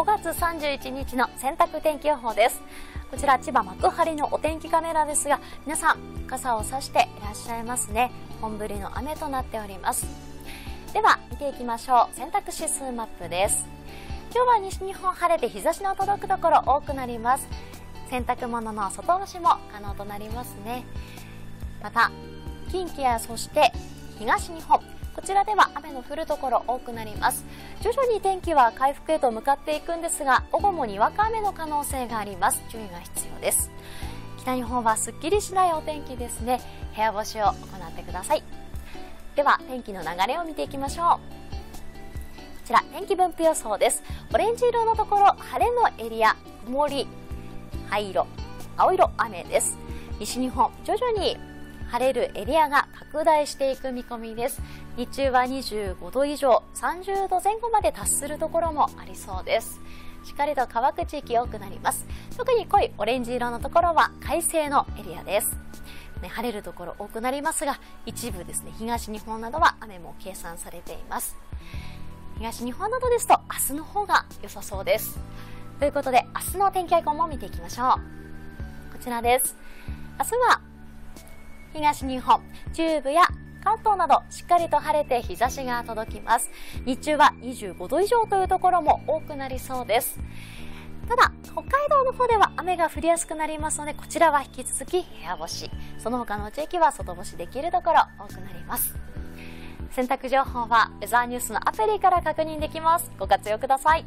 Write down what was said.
5月31日の洗濯天気予報です。こちら千葉幕張のお天気カメラですが、皆さん傘を差していらっしゃいますね。本降りの雨となっております。では見ていきましょう。洗濯指数マップです。今日は西日本晴れて日差しの届くところ多くなります。洗濯物の外干しも可能となりますね。また近畿やそして東日本、こちらでは雨の降るところ多くなります。徐々に天気は回復へと向かっていくんですが、午後もにわか雨の可能性があります。注意が必要です。北日本はすっきりしないお天気ですね。部屋干しを行ってください。では天気の流れを見ていきましょう。こちら天気分布予想です。オレンジ色のところ晴れのエリア、曇り、灰色、青色、雨です。西日本徐々に晴れるエリアが拡大していく見込みです。日中は25度以上、30度前後まで達するところもありそうです。しっかりと乾く地域多くなります。特に濃いオレンジ色のところは快晴のエリアです、晴れるところ多くなりますが、一部ですね、東日本などは雨も計算されています。東日本などですと明日の方が良さそうです。ということで明日の天気アイコンも見ていきましょう。こちらです。明日は東日本、中部や関東などしっかりと晴れて日差しが届きます。日中は25度以上というところも多くなりそうです。ただ北海道の方では雨が降りやすくなりますので、こちらは引き続き部屋干し、その他の地域は外干しできるところ多くなります。洗濯情報はウェザーニュースのアプリから確認できます。ご活用ください。